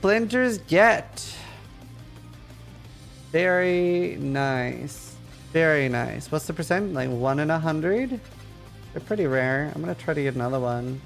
Splinters yet. Very nice. Very nice. What's the percent? Like 1 in 100? They're pretty rare. I'm gonna try to get another one.